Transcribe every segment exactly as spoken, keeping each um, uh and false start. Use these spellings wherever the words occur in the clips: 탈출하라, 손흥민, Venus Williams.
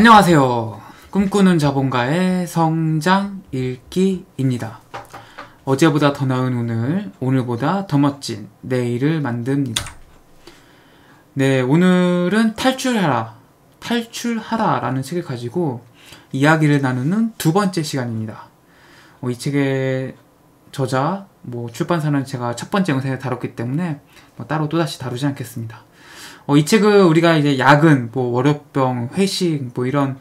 안녕하세요. 꿈꾸는 자본가의 성장 읽기입니다. 어제보다 더 나은 오늘, 오늘보다 더 멋진 내일을 만듭니다. 네, 오늘은 탈출하라, 탈출하라 라는 책을 가지고 이야기를 나누는 두 번째 시간입니다. 어, 이 책의 저자, 뭐 출판사는 제가 첫 번째 영상에 다뤘기 때문에 뭐 따로 또다시 다루지 않겠습니다. 어, 이 책은 우리가 이제 야근, 뭐 월요병, 회식, 뭐 이런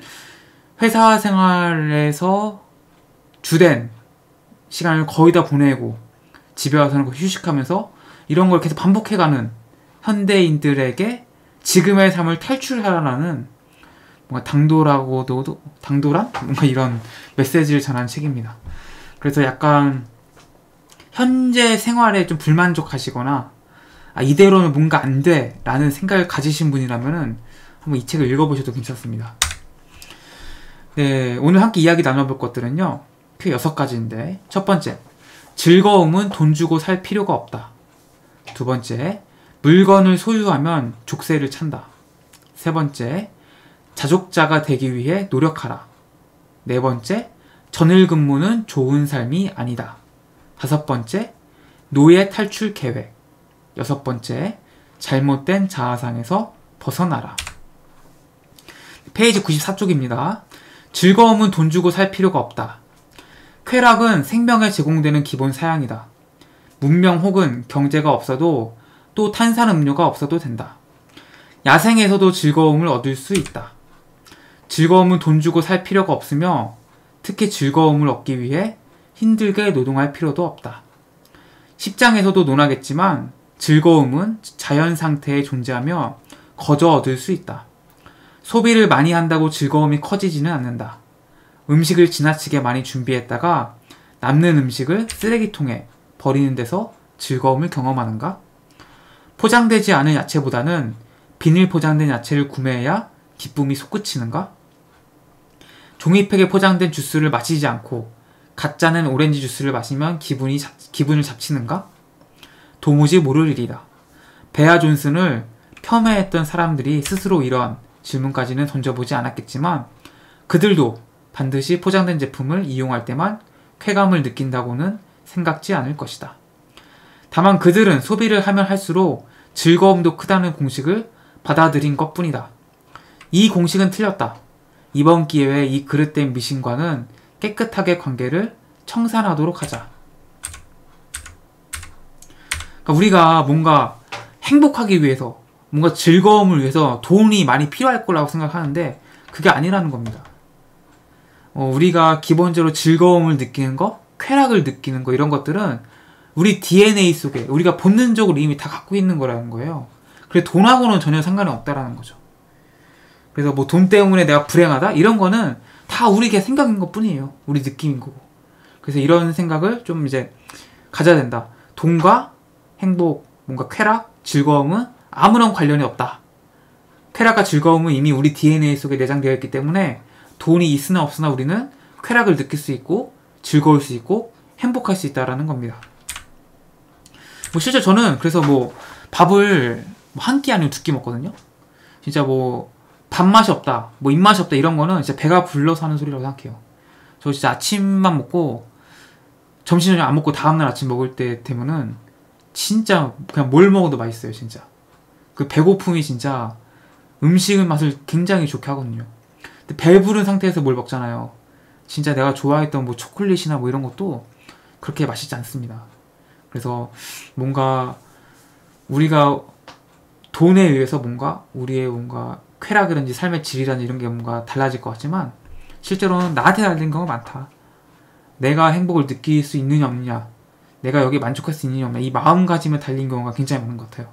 회사 생활에서 주된 시간을 거의 다 보내고 집에 와서는 휴식하면서 이런 걸 계속 반복해가는 현대인들에게 지금의 삶을 탈출하라는 뭔가 당돌하고도 당돌한 뭔가 이런 메시지를 전한 책입니다. 그래서 약간 현재 생활에 좀 불만족하시거나 아, 이대로는 뭔가 안 돼 라는 생각을 가지신 분이라면 한번 이 책을 읽어보셔도 괜찮습니다. 네, 오늘 함께 이야기 나눠볼 것들은요, 크게 여섯 가지인데, 첫 번째, 즐거움은 돈 주고 살 필요가 없다. 두 번째, 물건을 소유하면 족쇄를 찬다. 세 번째, 자족자가 되기 위해 노력하라. 네 번째, 전일 근무는 좋은 삶이 아니다. 다섯 번째, 노예 탈출 계획. 여섯 번째, 잘못된 자아상에서 벗어나라. 페이지 구십사 쪽입니다. 즐거움은 돈 주고 살 필요가 없다. 쾌락은 생명에 제공되는 기본 사양이다. 문명 혹은 경제가 없어도 또 탄산음료가 없어도 된다. 야생에서도 즐거움을 얻을 수 있다. 즐거움은 돈 주고 살 필요가 없으며 특히 즐거움을 얻기 위해 힘들게 노동할 필요도 없다. 십장에서도 논하겠지만 즐거움은 자연 상태에 존재하며 거저 얻을 수 있다. 소비를 많이 한다고 즐거움이 커지지는 않는다. 음식을 지나치게 많이 준비했다가 남는 음식을 쓰레기통에 버리는 데서 즐거움을 경험하는가? 포장되지 않은 야채보다는 비닐 포장된 야채를 구매해야 기쁨이 솟구치는가? 종이팩에 포장된 주스를 마시지 않고 가짜는 오렌지 주스를 마시면 기분이, 기분을 잡치는가? 도무지 모를 일이다. 베아 존슨을 폄훼했던 사람들이 스스로 이러한 질문까지는 던져보지 않았겠지만 그들도 반드시 포장된 제품을 이용할 때만 쾌감을 느낀다고는 생각지 않을 것이다. 다만 그들은 소비를 하면 할수록 즐거움도 크다는 공식을 받아들인 것뿐이다. 이 공식은 틀렸다. 이번 기회에 이 그릇된 미신과는 깨끗하게 관계를 청산하도록 하자. 우리가 뭔가 행복하기 위해서, 뭔가 즐거움을 위해서 돈이 많이 필요할 거라고 생각하는데 그게 아니라는 겁니다. 어, 우리가 기본적으로 즐거움을 느끼는 거, 쾌락을 느끼는 거, 이런 것들은 우리 디엔에이 속에 우리가 본능적으로 이미 다 갖고 있는 거라는 거예요. 그래서 돈하고는 전혀 상관이 없다라는 거죠. 그래서 뭐 돈 때문에 내가 불행하다? 이런 거는 다 우리의 생각인 것 뿐이에요. 우리 느낌인 거고. 그래서 이런 생각을 좀 이제 가져야 된다. 돈과 행복, 뭔가 쾌락, 즐거움은 아무런 관련이 없다. 쾌락과 즐거움은 이미 우리 디엔에이 속에 내장되어 있기 때문에 돈이 있으나 없으나 우리는 쾌락을 느낄 수 있고 즐거울 수 있고 행복할 수 있다라는 겁니다. 뭐 실제 저는 그래서 뭐 밥을 한 끼 아니면 두 끼 먹거든요. 진짜 뭐 밥맛이 없다, 뭐 입맛이 없다 이런 거는 진짜 배가 불러서 하는 소리라고 생각해요. 저 진짜 아침만 먹고 점심 저녁 안 먹고 다음날 아침 먹을 때 되면은 진짜 그냥 뭘 먹어도 맛있어요. 진짜 그 배고픔이 진짜 음식의 맛을 굉장히 좋게 하거든요. 근데 배부른 상태에서 뭘 먹잖아요. 진짜 내가 좋아했던 뭐 초콜릿이나 뭐 이런 것도 그렇게 맛있지 않습니다. 그래서 뭔가 우리가 돈에 의해서 뭔가 우리의 뭔가 쾌락이라든지 삶의 질이라든지 이런 게 뭔가 달라질 것 같지만 실제로는 나한테 달린 경우가 많다. 내가 행복을 느낄 수 있느냐 없느냐, 내가 여기 만족할 수 있느냐 없느냐, 이 마음가짐에 달린 경우가 굉장히 많은 것 같아요.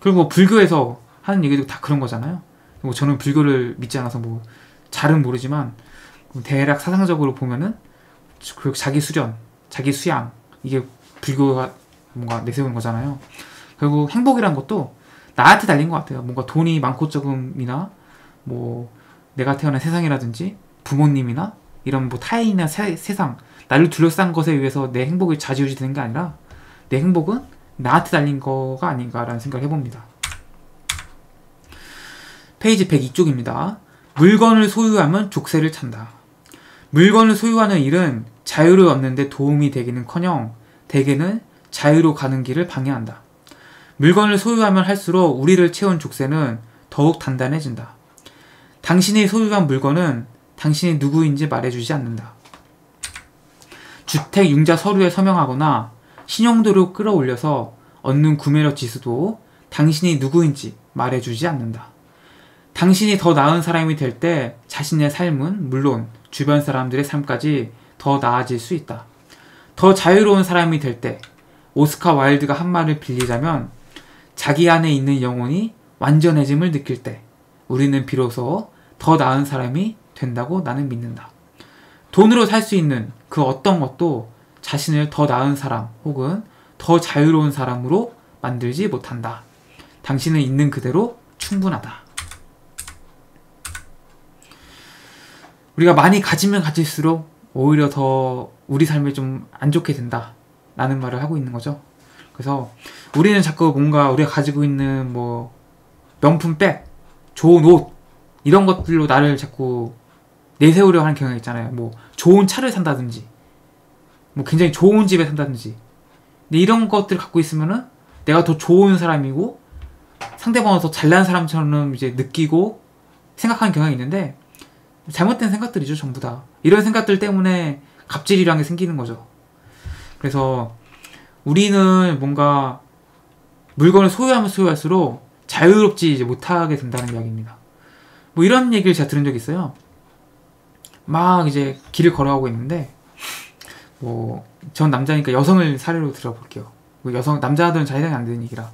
그리고 뭐 불교에서 하는 얘기도 다 그런 거잖아요. 뭐 저는 불교를 믿지 않아서 뭐 잘은 모르지만 대략 사상적으로 보면은 자기 수련, 자기 수양, 이게 불교가 뭔가 내세우는 거잖아요. 결국 행복이란 것도 나한테 달린 것 같아요. 뭔가 돈이 많고 적음이나 뭐 내가 태어난 세상이라든지 부모님이나 이런 뭐 타인이나 세, 세상 나를 둘러싼 것에 의해서 내 행복이 좌지우지 되는 게 아니라 내 행복은 나한테 달린 거가 아닌가라는 생각을 해봅니다. 페이지 백이 쪽입니다. 물건을 소유하면 족쇄를 찬다. 물건을 소유하는 일은 자유를 얻는 데 도움이 되기는커녕 대개는 자유로 가는 길을 방해한다. 물건을 소유하면 할수록 우리를 채운 족쇄는 더욱 단단해진다. 당신이 소유한 물건은 당신이 누구인지 말해주지 않는다. 주택 융자 서류에 서명하거나 신용도를 끌어올려서 얻는 구매력 지수도 당신이 누구인지 말해주지 않는다. 당신이 더 나은 사람이 될 때 자신의 삶은 물론 주변 사람들의 삶까지 더 나아질 수 있다. 더 자유로운 사람이 될 때 오스카 와일드가 한 말을 빌리자면 자기 안에 있는 영혼이 완전해짐을 느낄 때 우리는 비로소 더 나은 사람이 된다고 나는 믿는다. 돈으로 살 수 있는 그 어떤 것도 자신을 더 나은 사람 혹은 더 자유로운 사람으로 만들지 못한다. 당신은 있는 그대로 충분하다. 우리가 많이 가지면 가질수록 오히려 더 우리 삶이 좀 안 좋게 된다 라는 말을 하고 있는 거죠. 그래서 우리는 자꾸 뭔가 우리가 가지고 있는 뭐 명품 백, 좋은 옷 이런 것들로 나를 자꾸 내세우려 하는 경향이 있잖아요. 뭐 좋은 차를 산다든지 뭐 굉장히 좋은 집에 산다든지. 근데 이런 것들을 갖고 있으면은 내가 더 좋은 사람이고 상대방은 더 잘난 사람처럼 이제 느끼고 생각하는 경향이 있는데 잘못된 생각들이죠, 전부 다. 이런 생각들 때문에 갑질이라는 게 생기는 거죠. 그래서 우리는 뭔가 물건을 소유하면 소유할수록 자유롭지 이제 못하게 된다는 이야기입니다. 뭐 이런 얘기를 제가 들은 적이 있어요. 막 이제 길을 걸어가고 있는데 뭐 전 남자니까 여성을 사례로 들어볼게요. 여성, 남자들은 잘 해당이 안 되는 얘기라.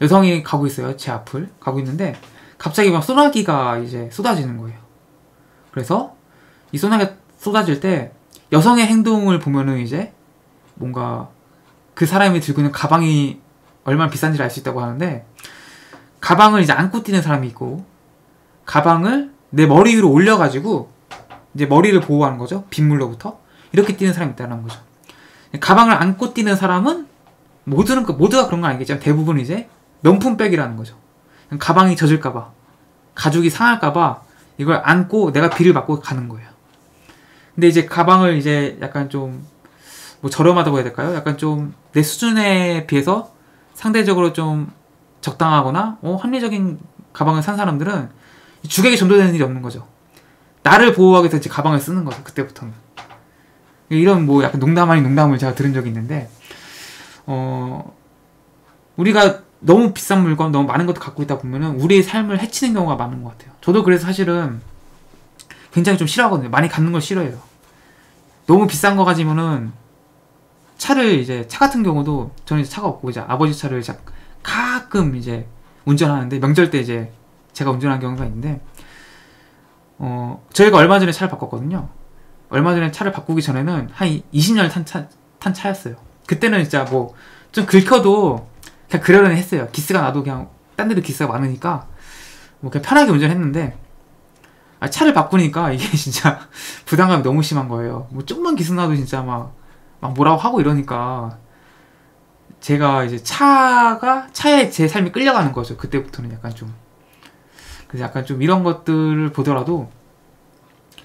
여성이 가고 있어요. 제 앞을 가고 있는데 갑자기 막 소나기가 이제 쏟아지는 거예요. 그래서 이 소나기가 쏟아질 때 여성의 행동을 보면은 이제 뭔가 그 사람이 들고 있는 가방이 얼마나 비싼지를 알 수 있다고 하는데 가방을 이제 안고 뛰는 사람이 있고 가방을 내 머리 위로 올려가지고 이제 머리를 보호하는 거죠. 빗물로부터. 이렇게 뛰는 사람이 있다는 거죠. 가방을 안고 뛰는 사람은 모두는, 모두가 그런 건 아니겠지만 대부분 이제 명품백이라는 거죠. 가방이 젖을까봐, 가죽이 상할까봐 이걸 안고 내가 비를 맞고 가는 거예요. 근데 이제 가방을 이제 약간 좀 뭐 저렴하다고 해야 될까요? 약간 좀 내 수준에 비해서 상대적으로 좀 적당하거나 어, 합리적인 가방을 산 사람들은 주객이 전도되는 일이 없는 거죠. 나를 보호하기 위해서 이제 가방을 쓰는 거죠. 그때부터는. 이런 뭐 약간 농담 아닌 농담을 제가 들은 적이 있는데 어 우리가 너무 비싼 물건, 너무 많은 것도 갖고 있다 보면은 우리의 삶을 해치는 경우가 많은 것 같아요. 저도 그래서 사실은 굉장히 좀 싫어하거든요. 많이 갖는 걸 싫어해요. 너무 비싼 거 가지면은 차를 이제 차 같은 경우도 저는 이제 차가 없고 이제 아버지 차를 이제 가끔 이제 운전하는데 명절 때 이제 제가 운전하는 경우가 있는데 어 저희가 얼마 전에 차를 바꿨거든요. 얼마 전에 차를 바꾸기 전에는 한 이십 년 탄 차, 탄 차였어요. 그때는 진짜 뭐 좀 긁혀도 그냥 그러려니 했어요. 기스가 나도 그냥 딴 데도 기스가 많으니까 뭐 그냥 편하게 운전했는데 아, 차를 바꾸니까 이게 진짜 부담감이 너무 심한 거예요. 뭐 조금만 기스 나도 진짜 막, 막 뭐라고 하고 이러니까 제가 이제 차가 차에 제 삶이 끌려가는 거죠. 그때부터는 약간 좀 그래서 약간 좀 이런 것들을 보더라도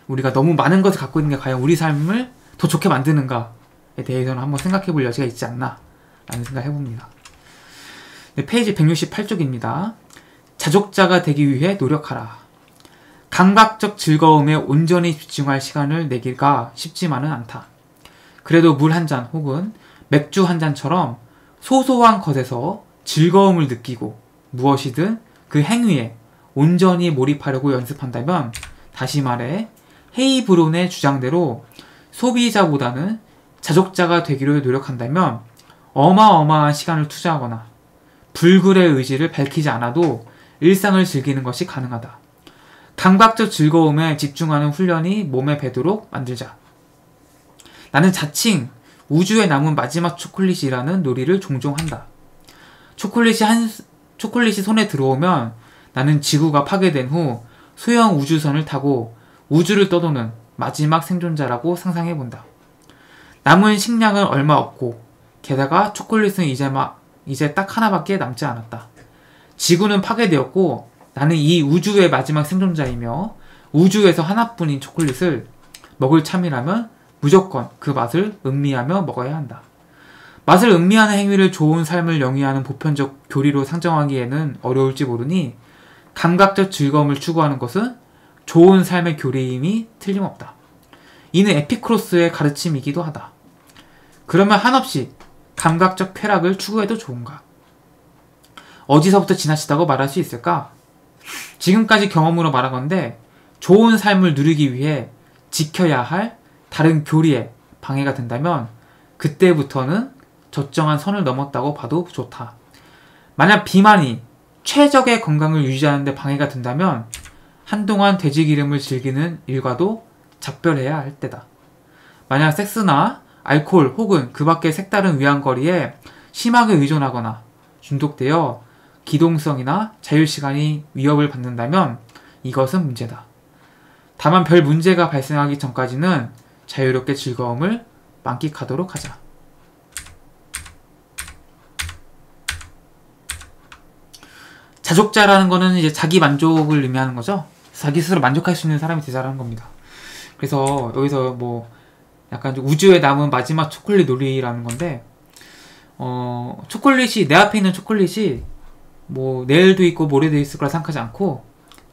우리가 너무 많은 것을 갖고 있는 게 과연 우리 삶을 더 좋게 만드는가에 대해서는 한번 생각해 볼 여지가 있지 않나 라는 생각을 해봅니다. 네, 페이지 백육십팔 쪽입니다. 자족자가 되기 위해 노력하라. 감각적 즐거움에 온전히 집중할 시간을 내기가 쉽지만은 않다. 그래도 물 한 잔 혹은 맥주 한 잔처럼 소소한 것에서 즐거움을 느끼고 무엇이든 그 행위에 온전히 몰입하려고 연습한다면 다시 말해 헤이브론의 주장대로 소비자보다는 자족자가 되기로 노력한다면 어마어마한 시간을 투자하거나 불굴의 의지를 밝히지 않아도 일상을 즐기는 것이 가능하다. 감각적 즐거움에 집중하는 훈련이 몸에 배도록 만들자. 나는 자칭 우주에 남은 마지막 초콜릿이라는 놀이를 종종 한다. 초콜릿이, 한, 초콜릿이 손에 들어오면 나는 지구가 파괴된 후 소형 우주선을 타고 우주를 떠도는 마지막 생존자라고 상상해본다. 남은 식량은 얼마 없고 게다가 초콜릿은 이제 막 이제 딱 하나밖에 남지 않았다. 지구는 파괴되었고 나는 이 우주의 마지막 생존자이며 우주에서 하나뿐인 초콜릿을 먹을 참이라면 무조건 그 맛을 음미하며 먹어야 한다. 맛을 음미하는 행위를 좋은 삶을 영위하는 보편적 교리로 상정하기에는 어려울지 모르니 감각적 즐거움을 추구하는 것은 좋은 삶의 교리임이 틀림없다. 이는 에피크로스의 가르침이기도 하다. 그러면 한없이 감각적 쾌락을 추구해도 좋은가? 어디서부터 지나치다고 말할 수 있을까? 지금까지 경험으로 말한 건데 좋은 삶을 누리기 위해 지켜야 할 다른 교리에 방해가 된다면 그때부터는 적정한 선을 넘었다고 봐도 좋다. 만약 비만이 최적의 건강을 유지하는 데 방해가 된다면 한동안 돼지기름을 즐기는 일과도 작별해야 할 때다. 만약 섹스나 알코올 혹은 그 밖의 색다른 위안거리에 심하게 의존하거나 중독되어 기동성이나 자유시간이 위협을 받는다면 이것은 문제다. 다만 별 문제가 발생하기 전까지는 자유롭게 즐거움을 만끽하도록 하자. 자족자라는 거는 이제 자기 만족을 의미하는 거죠. 자기 스스로 만족할 수 있는 사람이 되자라는 겁니다. 그래서 여기서 뭐 약간 좀 우주에 남은 마지막 초콜릿 놀이라는 건데 어 초콜릿이 내 앞에 있는 초콜릿이 뭐 내일도 있고 모레도 있을 거라 생각하지 않고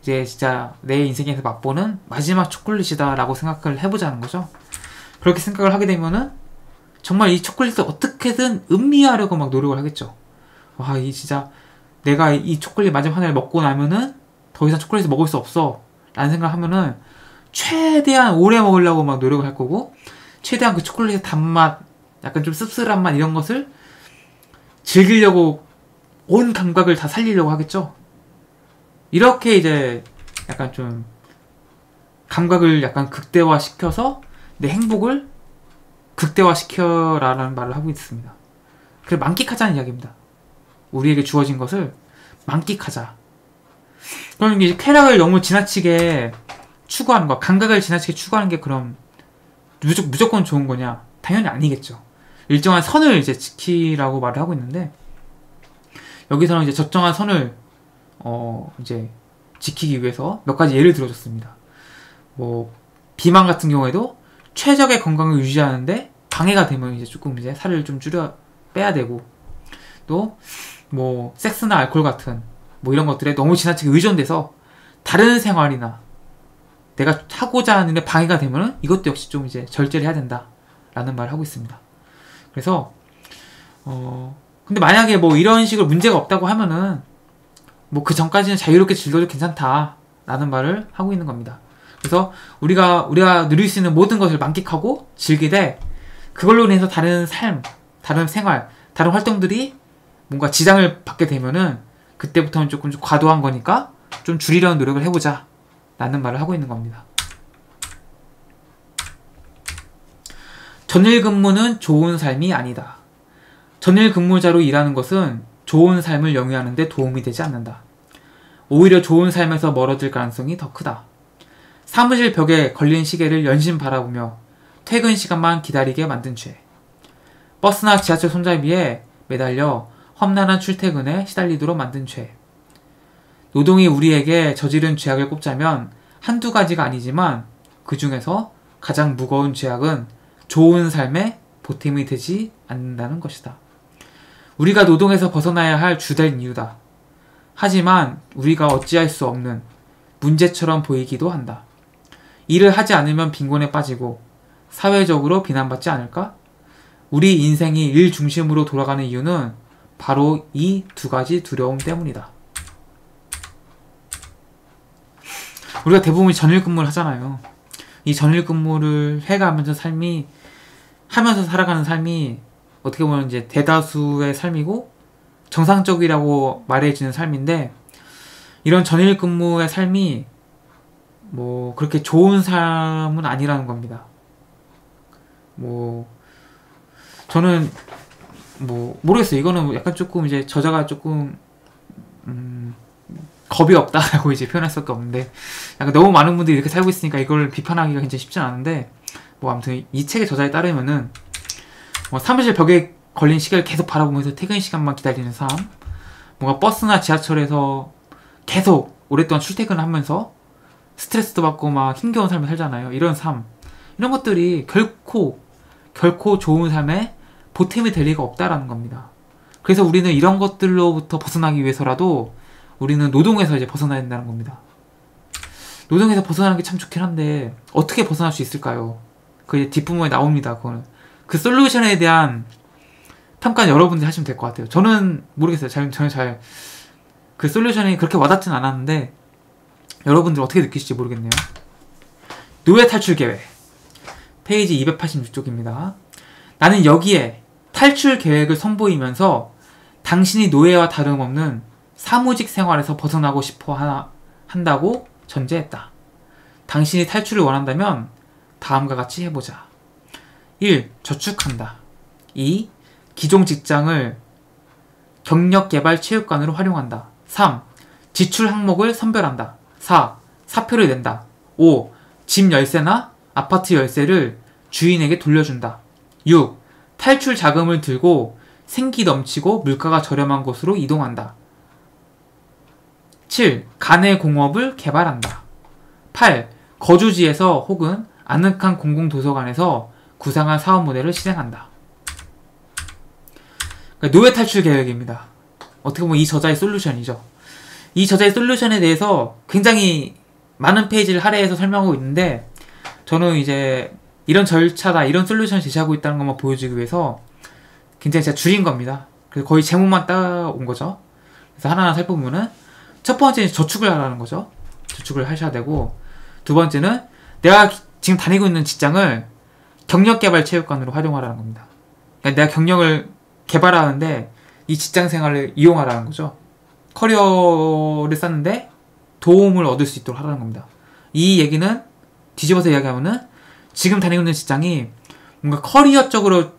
이제 진짜 내 인생에서 맛보는 마지막 초콜릿이다 라고 생각을 해보자는 거죠. 그렇게 생각을 하게 되면은 정말 이 초콜릿을 어떻게든 음미하려고 막 노력을 하겠죠. 와, 이 진짜 내가 이 초콜릿 마지막 하나를 먹고 나면은 더 이상 초콜릿을 먹을 수 없어 라는 생각을 하면은 최대한 오래 먹으려고 막 노력을 할 거고 최대한 그 초콜릿의 단맛, 약간 좀 씁쓸한 맛 이런 것을 즐기려고 온 감각을 다 살리려고 하겠죠. 이렇게 이제 약간 좀 감각을 약간 극대화시켜서 내 행복을 극대화시켜라라는 말을 하고 있습니다. 그래서 만끽하자는 이야기입니다. 우리에게 주어진 것을 만끽하자. 그럼 이제 쾌락을 너무 지나치게 추구하는 거, 감각을 지나치게 추구하는 게 그럼 무조건 좋은 거냐? 당연히 아니겠죠. 일정한 선을 이제 지키라고 말을 하고 있는데 여기서는 이제 적정한 선을 어 이제 지키기 위해서 몇 가지 예를 들어줬습니다. 뭐 비만 같은 경우에도 최적의 건강을 유지하는데 방해가 되면 이제 조금 이제 살을 좀 줄여 빼야 되고 또 뭐 섹스나 알코올 같은 뭐 이런 것들에 너무 지나치게 의존돼서 다른 생활이나 내가 하고자 하는데 방해가 되면은 이것도 역시 좀 이제 절제를 해야 된다라는 말을 하고 있습니다. 그래서 어 근데 만약에 뭐 이런 식으로 문제가 없다고 하면은 뭐 그 전까지는 자유롭게 즐겨도 괜찮다라는 말을 하고 있는 겁니다. 그래서 우리가 우리가 누릴 수 있는 모든 것을 만끽하고 즐기되 그걸로 인해서 다른 삶, 다른 생활, 다른 활동들이 뭔가 지장을 받게 되면은 그때부터는 조금 좀 과도한 거니까 좀 줄이려는 노력을 해보자. 라는 말을 하고 있는 겁니다. 전일근무는 좋은 삶이 아니다. 전일근무자로 일하는 것은 좋은 삶을 영위하는 데 도움이 되지 않는다. 오히려 좋은 삶에서 멀어질 가능성이 더 크다. 사무실 벽에 걸린 시계를 연신 바라보며 퇴근 시간만 기다리게 만든 죄. 버스나 지하철 손잡이에 매달려 험난한 출퇴근에 시달리도록 만든 죄. 노동이 우리에게 저지른 죄악을 꼽자면 한두 가지가 아니지만 그 중에서 가장 무거운 죄악은 좋은 삶에 보탬이 되지 않는다는 것이다. 우리가 노동에서 벗어나야 할 주된 이유다. 하지만 우리가 어찌할 수 없는 문제처럼 보이기도 한다. 일을 하지 않으면 빈곤에 빠지고 사회적으로 비난받지 않을까? 우리 인생이 일 중심으로 돌아가는 이유는 바로 이 두 가지 두려움 때문이다. 우리가 대부분 전일근무를 하잖아요. 이 전일근무를 해가면서 삶이 하면서 살아가는 삶이 어떻게 보면 이제 대다수의 삶이고 정상적이라고 말해지는 삶인데 이런 전일근무의 삶이 뭐 그렇게 좋은 삶은 아니라는 겁니다. 뭐 저는 뭐 모르겠어요. 이거는 약간 조금 이제 저자가 조금 음. 겁이 없다라고 이제 표현할 수밖에 없는데 약간 너무 많은 분들이 이렇게 살고 있으니까 이걸 비판하기가 굉장히 쉽진 않은데 뭐 아무튼 이 책의 저자에 따르면은 뭐 사무실 벽에 걸린 시계를 계속 바라보면서 퇴근 시간만 기다리는 삶, 뭔가 버스나 지하철에서 계속 오랫동안 출퇴근을 하면서 스트레스도 받고 막 힘겨운 삶을 살잖아요. 이런 삶, 이런 것들이 결코 결코 좋은 삶에 보탬이 될 리가 없다라는 겁니다. 그래서 우리는 이런 것들로부터 벗어나기 위해서라도 우리는 노동에서 이제 벗어나야 된다는 겁니다. 노동에서 벗어나는 게 참 좋긴 한데 어떻게 벗어날 수 있을까요? 그 뒷부분에 나옵니다. 그거는 그 솔루션에 대한 평가는 여러분들이 하시면 될 것 같아요. 저는 모르겠어요. 잘, 저는 잘 그 솔루션이 그렇게 와닿진 않았는데 여러분들 어떻게 느끼실지 모르겠네요. 노예 탈출 계획 페이지 이백팔십육 쪽입니다. 나는 여기에 탈출 계획을 선보이면서 당신이 노예와 다름없는 사무직 생활에서 벗어나고 싶어 하나, 한다고 전제했다. 당신이 탈출을 원한다면 다음과 같이 해보자. 일. 저축한다. 이. 기존 직장을 경력개발 체육관으로 활용한다. 삼. 지출 항목을 선별한다. 사. 사표를 낸다. 오. 집 열쇠나 아파트 열쇠를 주인에게 돌려준다. 육. 탈출 자금을 들고 생기 넘치고 물가가 저렴한 곳으로 이동한다. 칠. 간의 공업을 개발한다. 팔. 거주지에서 혹은 아늑한 공공도서관에서 구상한 사업모델을 실행한다. 노예 탈출 계획입니다. 어떻게 보면 이 저자의 솔루션이죠. 이 저자의 솔루션에 대해서 굉장히 많은 페이지를 할애해서 설명하고 있는데 저는 이제 이런 절차다, 이런 솔루션을 제시하고 있다는 것만 보여주기 위해서 굉장히 제가 줄인 겁니다. 그래서 거의 제목만 따온 거죠. 그래서 하나하나 살펴보면은 첫 번째는 저축을 하라는 거죠. 저축을 하셔야 되고, 두 번째는 내가 지금 다니고 있는 직장을 경력개발체육관으로 활용하라는 겁니다. 그러니까 내가 경력을 개발하는데 이 직장생활을 이용하라는 거죠. 커리어를 쌓는데 도움을 얻을 수 있도록 하라는 겁니다. 이 얘기는 뒤집어서 이야기하면은 지금 다니고 있는 직장이 뭔가 커리어적으로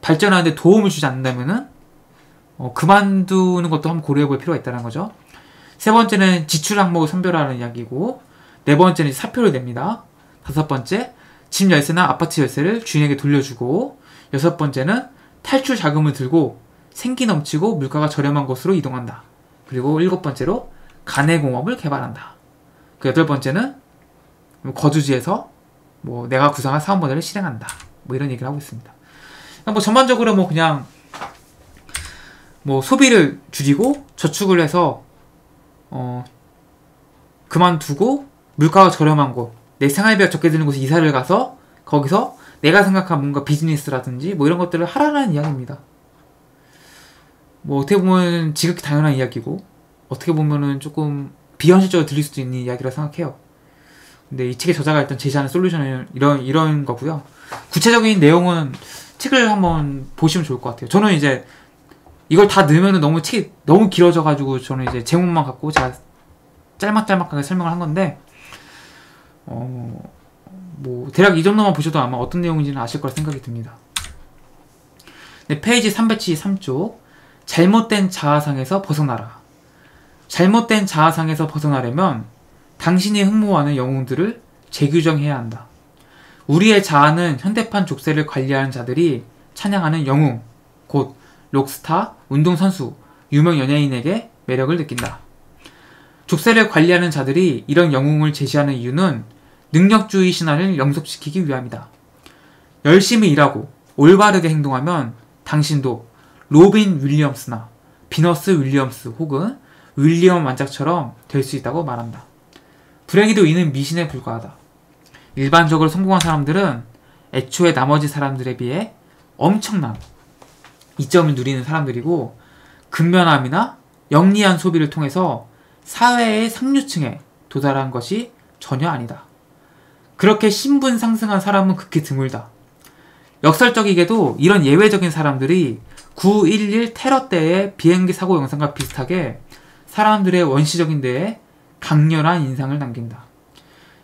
발전하는데 도움을 주지 않는다면은 어, 그만두는 것도 한번 고려해볼 필요가 있다는 거죠. 세 번째는 지출 항목을 선별하는 이야기고, 네 번째는 사표를 냅니다. 다섯 번째, 집 열쇠나 아파트 열쇠를 주인에게 돌려주고, 여섯 번째는 탈출 자금을 들고 생기 넘치고 물가가 저렴한 곳으로 이동한다. 그리고 일곱 번째로 간의 공업을 개발한다. 그 여덟 번째는 거주지에서 뭐 내가 구상한 사업 모델을 실행한다. 뭐 이런 얘기를 하고 있습니다. 뭐 전반적으로 뭐 그냥 뭐 소비를 줄이고 저축을 해서 어 그만두고 물가가 저렴한 곳, 내 생활비가 적게 드는 곳에 이사를 가서 거기서 내가 생각한 뭔가 비즈니스라든지 뭐 이런 것들을 하라는 이야기입니다. 뭐 어떻게 보면 지극히 당연한 이야기고 어떻게 보면은 조금 비현실적으로 들릴 수도 있는 이야기라 생각해요. 근데 이 책의 저자가 일단 제시하는 솔루션은 이런 이런 거고요. 구체적인 내용은 책을 한번 보시면 좋을 것 같아요. 저는 이제 이걸 다 넣으면 너무 책이 너무 길어져가지고 저는 이제 제목만 갖고 제가 짤막짤막하게 설명을 한 건데 어... 뭐 대략 이 정도만 보셔도 아마 어떤 내용인지는 아실 거라 생각이 듭니다. 네, 페이지 삼백칠십삼 쪽 잘못된 자아상에서 벗어나라. 잘못된 자아상에서 벗어나려면 당신이 흠모하는 영웅들을 재규정해야 한다. 우리의 자아는 현대판 족쇄를 관리하는 자들이 찬양하는 영웅, 곧 록스타, 운동선수, 유명 연예인에게 매력을 느낀다. 족쇄를 관리하는 자들이 이런 영웅을 제시하는 이유는 능력주의 신화를 영속시키기 위함이다. 열심히 일하고 올바르게 행동하면 당신도 로빈 윌리엄스나 비너스 윌리엄스 혹은 윌리엄 완짝처럼 될 수 있다고 말한다. 불행히도 이는 미신에 불과하다. 일반적으로 성공한 사람들은 애초에 나머지 사람들에 비해 엄청난 이점을 누리는 사람들이고 근면함이나 영리한 소비를 통해서 사회의 상류층에 도달한 것이 전혀 아니다. 그렇게 신분 상승한 사람은 극히 드물다. 역설적이게도 이런 예외적인 사람들이 구 일일 테러 때의 비행기 사고 영상과 비슷하게 사람들의 원시적인 뇌에 강렬한 인상을 남긴다.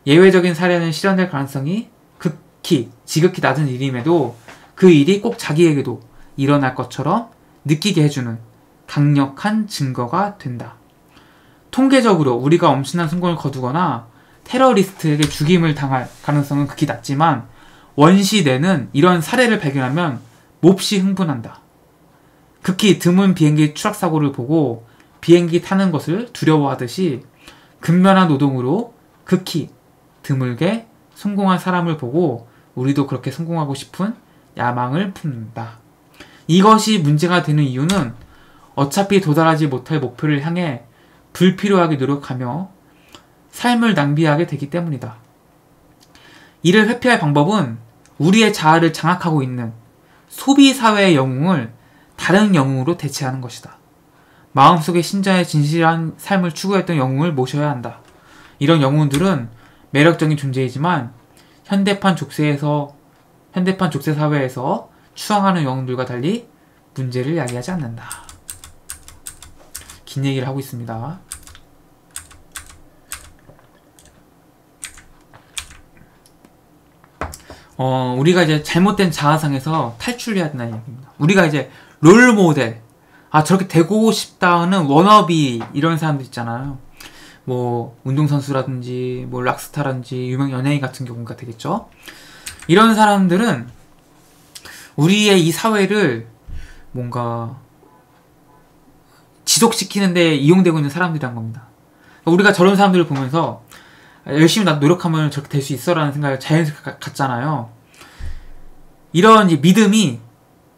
예외적인 사례는 실현될 가능성이 극히, 지극히 낮은 일임에도 그 일이 꼭 자기에게도 일어날 것처럼 느끼게 해주는 강력한 증거가 된다. 통계적으로 우리가 엄청난 성공을 거두거나 테러리스트에게 죽임을 당할 가능성은 극히 낮지만 원시뇌는 이런 사례를 발견하면 몹시 흥분한다. 극히 드문 비행기 추락사고를 보고 비행기 타는 것을 두려워하듯이 근면한 노동으로 극히 드물게 성공한 사람을 보고 우리도 그렇게 성공하고 싶은 야망을 품는다. 이것이 문제가 되는 이유는 어차피 도달하지 못할 목표를 향해 불필요하게 노력하며 삶을 낭비하게 되기 때문이다. 이를 회피할 방법은 우리의 자아를 장악하고 있는 소비사회의 영웅을 다른 영웅으로 대체하는 것이다. 마음속의 신자의 진실한 삶을 추구했던 영웅을 모셔야 한다. 이런 영웅들은 매력적인 존재이지만 현대판 족쇄에서, 현대판 족쇄 사회에서 추앙하는 영웅들과 달리 문제를 야기하지 않는다. 긴 얘기를 하고 있습니다. 어, 우리가 이제 잘못된 자아상에서 탈출해야 된다는 얘기입니다. 우리가 이제 롤 모델, 아, 저렇게 되고 싶다는 워너비, 이런 사람들 있잖아요. 뭐, 운동선수라든지, 뭐, 락스타라든지, 유명 연예인 같은 경우가 되겠죠. 이런 사람들은 우리의 이 사회를 뭔가 지속시키는데 이용되고 있는 사람들이란 겁니다. 우리가 저런 사람들을 보면서 열심히 나도 노력하면 저렇게 될 수 있어라는 생각을 자연스럽게 갖잖아요. 이런 이제 믿음이,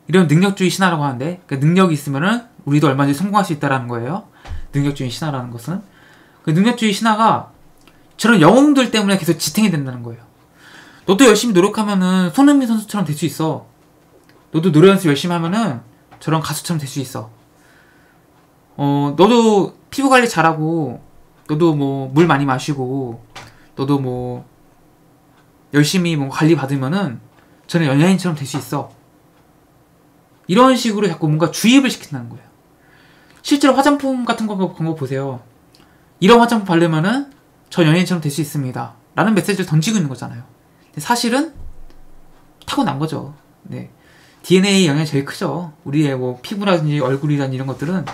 이런 능력주의 신화라고 하는데, 그러니까 능력이 있으면은 우리도 얼마든지 성공할 수 있다라는 거예요. 능력주의 신화라는 것은. 그 능력주의 신화가 저런 영웅들 때문에 계속 지탱이 된다는 거예요. 너도 열심히 노력하면은 손흥민 선수처럼 될 수 있어. 너도 노래 연습 열심히 하면은 저런 가수처럼 될 수 있어. 어, 너도 피부 관리 잘하고, 너도 뭐 물 많이 마시고, 너도 뭐 열심히 뭐 관리 받으면은 저는 연예인처럼 될 수 있어. 이런 식으로 자꾸 뭔가 주입을 시킨다는 거예요. 실제로 화장품 같은 거 광고 보세요. 이런 화장품 바르면은 저 연예인처럼 될 수 있습니다 라는 메시지를 던지고 있는 거잖아요. 근데 사실은 타고난 거죠. 네. 디엔에이 영향이 제일 크죠. 우리의 뭐 피부라든지 얼굴이라든지 이런 것들은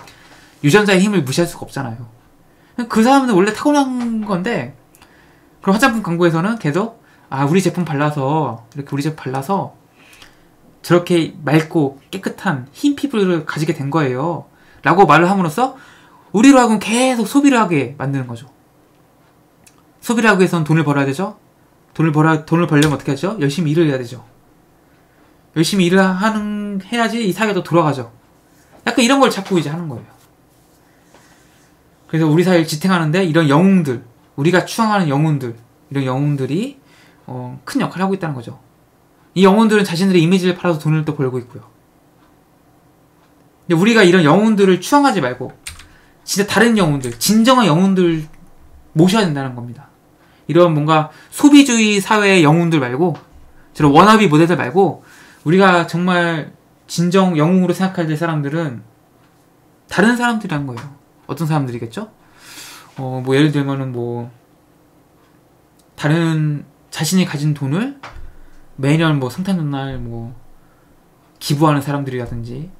유전자의 힘을 무시할 수가 없잖아요. 그 사람은 원래 타고난 건데, 그럼 화장품 광고에서는 계속, 아, 우리 제품 발라서, 이렇게 우리 제품 발라서, 저렇게 맑고 깨끗한 흰 피부를 가지게 된 거예요. 라고 말을 함으로써, 우리로 하고는 계속 소비를 하게 만드는 거죠. 소비를 하기 위해서는 돈을 벌어야 되죠? 돈을 벌어, 돈을 벌려면 어떻게 하죠? 열심히 일을 해야 되죠. 열심히 일을 하는, 해야지 이 사회가 더 돌아가죠. 약간 이런 걸 자꾸 이제 하는 거예요. 그래서 우리 사회를 지탱하는데 이런 영웅들, 우리가 추앙하는 영웅들, 이런 영웅들이 어, 큰 역할을 하고 있다는 거죠. 이 영웅들은 자신들의 이미지를 팔아서 돈을 또 벌고 있고요. 근데 우리가 이런 영웅들을 추앙하지 말고 진짜 다른 영웅들, 진정한 영웅들 모셔야 된다는 겁니다. 이런 뭔가 소비주의 사회의 영웅들 말고, 저런 워너비 모델들 말고, 우리가 정말 진정 영웅으로 생각해야 될 사람들은 다른 사람들이란 거예요. 어떤 사람들이겠죠? 어, 뭐, 예를 들면은 뭐, 다른, 자신이 가진 돈을 매년 뭐, 성탄절날 뭐, 기부하는 사람들이라든지,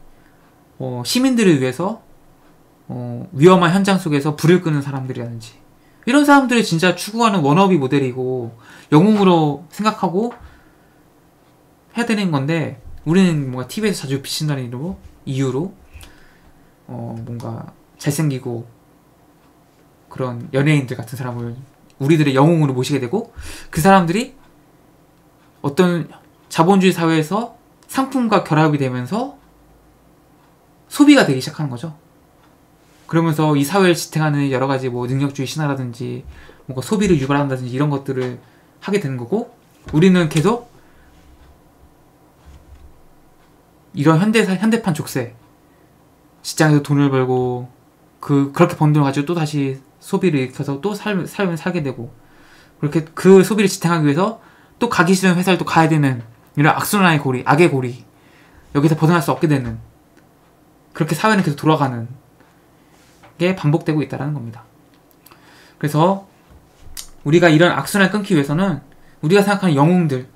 어, 시민들을 위해서, 어, 위험한 현장 속에서 불을 끄는 사람들이라든지, 이런 사람들이 진짜 추구하는 워너비 모델이고, 영웅으로 생각하고 해야 되는 건데, 우리는 뭔가 티비에서 자주 비친다는 이유로, 어, 뭔가, 잘생기고 그런 연예인들 같은 사람을 우리들의 영웅으로 모시게 되고, 그 사람들이 어떤 자본주의 사회에서 상품과 결합이 되면서 소비가 되기 시작하는 거죠. 그러면서 이 사회를 지탱하는 여러 가지 뭐 능력주의 신화라든지 뭔가 소비를 유발한다든지 이런 것들을 하게 되는 거고, 우리는 계속 이런 현대사, 현대판 족쇄 직장에서 돈을 벌고 그, 그렇게 번 돈을 가지고 또 다시 소비를 일으켜서 또 삶, 삶을 살게 되고, 그렇게 그 소비를 지탱하기 위해서 또 가기 싫은 회사를 또 가야 되는, 이런 악순환의 고리, 악의 고리. 여기서 벗어날 수 없게 되는. 그렇게 사회는 계속 돌아가는 게 반복되고 있다는 겁니다. 그래서 우리가 이런 악순환을 끊기 위해서는 우리가 생각하는 영웅들,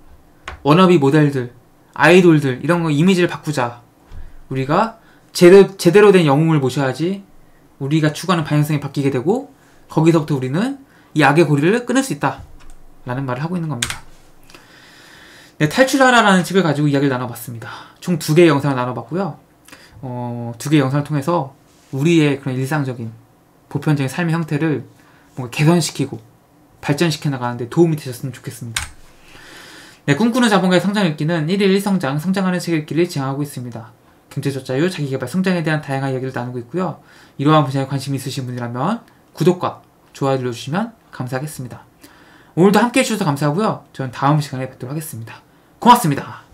워너비 모델들, 아이돌들, 이런 거 이미지를 바꾸자. 우리가 제대로, 제대로 된 영웅을 모셔야지 우리가 추구하는 방향성이 바뀌게 되고, 거기서부터 우리는 이 악의 고리를 끊을 수 있다 라는 말을 하고 있는 겁니다. 네, 탈출하라라는 책을 가지고 이야기를 나눠봤습니다. 총 두 개의 영상을 나눠봤고요. 어, 두 개의 영상을 통해서 우리의 그런 일상적인 보편적인 삶의 형태를 뭔가 개선시키고 발전시켜 나가는데 도움이 되셨으면 좋겠습니다. 네, 꿈꾸는 자본가의 성장읽기는 일 일 일 성장, 성장하는 책 읽기를 지향하고 있습니다. 경제저자유, 자기개발, 성장에 대한 다양한 이야기를 나누고 있고요. 이러한 분야에 관심이 있으신 분이라면 구독과 좋아요 눌러주시면 감사하겠습니다. 오늘도 함께해 주셔서 감사하고요. 저는 다음 시간에 뵙도록 하겠습니다. 고맙습니다.